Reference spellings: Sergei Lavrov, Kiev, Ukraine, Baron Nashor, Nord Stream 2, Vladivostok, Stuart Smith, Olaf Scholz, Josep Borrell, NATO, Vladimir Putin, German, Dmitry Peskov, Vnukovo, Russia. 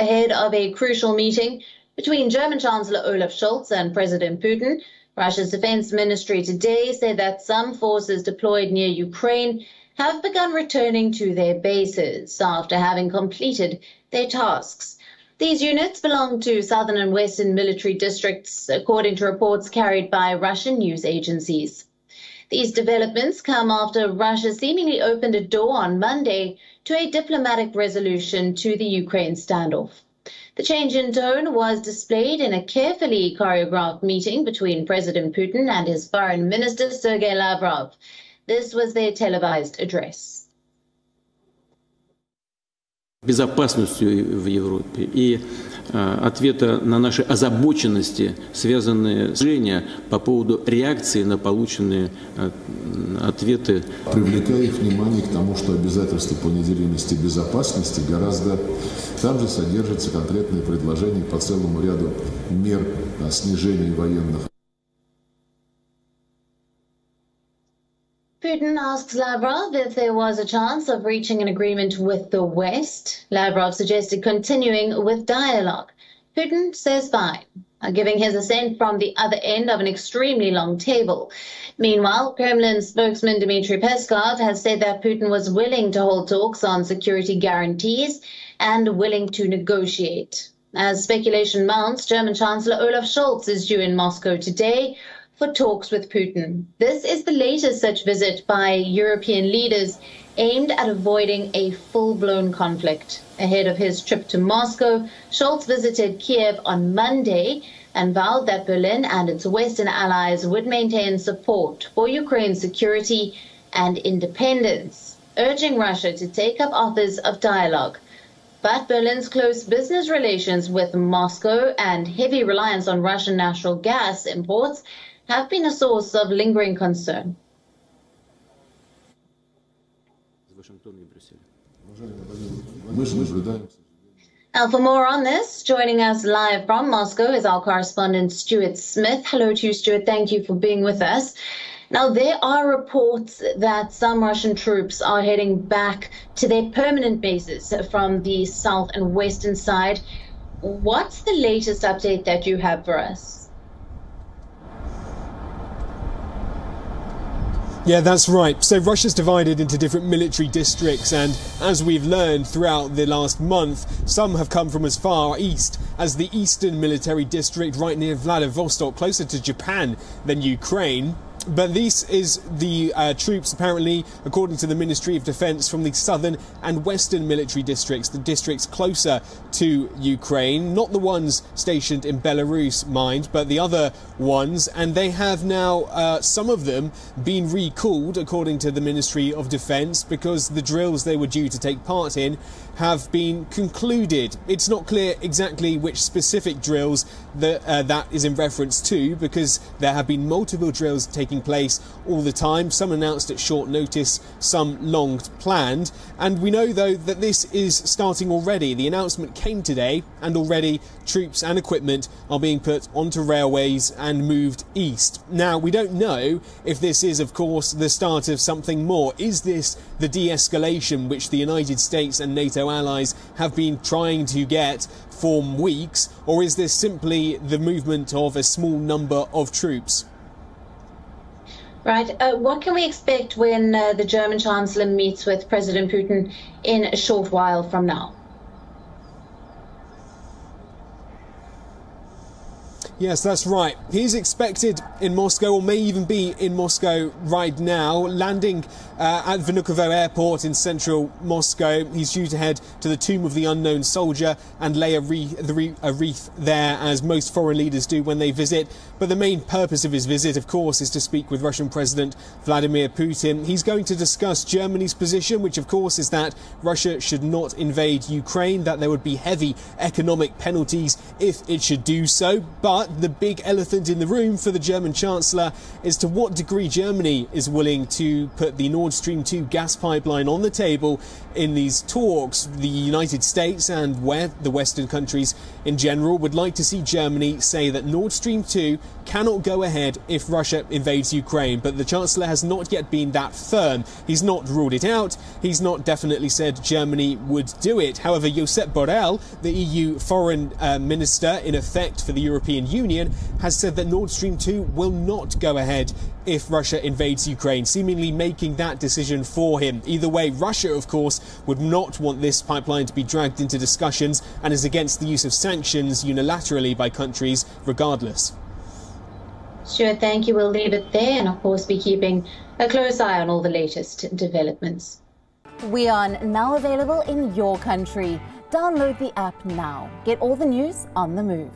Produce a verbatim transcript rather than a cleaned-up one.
ahead of a crucial meeting between German Chancellor Olaf Scholz and President Putin. Russia's defense ministry today said that some forces deployed near Ukraine have begun returning to their bases after having completed their tasks. These units belong to southern and western military districts, according to reports carried by Russian news agencies. These developments come after Russia seemingly opened a door on Monday to a diplomatic resolution to the Ukraine standoff. The change in tone was displayed in a carefully choreographed meeting between President Putin and his foreign minister, Sergei Lavrov. This was their televised address. Безопасностью в Европе и ответа на наши озабоченности, связанные с решением по поводу реакции на полученные ответы. Привлекая их внимание к тому, что обязательства по неделимости безопасности гораздо... Там же содержатся конкретные предложения по целому ряду мер снижения военных. Putin asks Lavrov if there was a chance of reaching an agreement with the West. Lavrov suggested continuing with dialogue. Putin says fine, giving his assent from the other end of an extremely long table. Meanwhile, Kremlin spokesman Dmitry Peskov has said that Putin was willing to hold talks on security guarantees and willing to negotiate. As speculation mounts, German Chancellor Olaf Scholz is due in Moscow today for talks with Putin. This is the latest such visit by European leaders aimed at avoiding a full-blown conflict. Ahead of his trip to Moscow, Scholz visited Kiev on Monday and vowed that Berlin and its Western allies would maintain support for Ukraine's security and independence, urging Russia to take up offers of dialogue. But Berlin's close business relations with Moscow and heavy reliance on Russian natural gas imports have been a source of lingering concern. And for more on this, joining us live from Moscow is our correspondent Stuart Smith. Hello to you, Stuart. Thank you for being with us. Now, there are reports that some Russian troops are heading back to their permanent bases from the south and western side. What's the latest update that you have for us? Yeah, that's right. So Russia's divided into different military districts, and as we've learned throughout the last month, some have come from as far east as the Eastern Military District right near Vladivostok, closer to Japan than Ukraine. But this is the uh, troops, apparently, according to the Ministry of Defence, from the southern and western military districts, the districts closer to Ukraine, not the ones stationed in Belarus, mind, but the other ones. And they have now, uh, some of them, been recalled, according to the Ministry of Defence, because the drills they were due to take part in have been concluded. It's not clear exactly which specific drills that, uh, that is in reference to, because there have been multiple drills taken place all the time, some announced at short notice, some long planned. And we know, though, that this is starting already. The announcement came today, and already troops and equipment are being put onto railways and moved east. Now, we don't know if this is, of course, the start of something more. Is this the de-escalation which the United States and NATO allies have been trying to get for weeks, or is this simply the movement of a small number of troops? Right. Uh, what can we expect when uh, the German Chancellor meets with President Putin in a short while from now? Yes, that's right. He's expected in Moscow, or may even be in Moscow right now, landing uh, at Vnukovo airport in central Moscow. He's due to head to the Tomb of the Unknown Soldier and lay a wreath, the wreath, a wreath there, as most foreign leaders do when they visit. But the main purpose of his visit, of course, is to speak with Russian President Vladimir Putin. He's going to discuss Germany's position, which, of course, is that Russia should not invade Ukraine, that there would be heavy economic penalties if it should do so. But the big elephant in the room for the German Chancellor is to what degree Germany is willing to put the Nord Stream two gas pipeline on the table in these talks, the United States and the Western countries in general would like to see Germany say that Nord Stream two cannot go ahead if Russia invades Ukraine. But the Chancellor has not yet been that firm. He's not ruled it out. He's not definitely said Germany would do it. However, Josep Borrell, the E U foreign uh, minister in effect for the European Union, has said that Nord Stream two will not go ahead if Russia invades Ukraine, seemingly making that decision for him. Either way, Russia, of course, would not want this pipeline to be dragged into discussions and is against the use of sanctions unilaterally by countries regardless. Stuart, thank you. We'll leave it there and, of course, be keeping a close eye on all the latest developments. We are now available in your country. Download the app now. Get all the news on the move.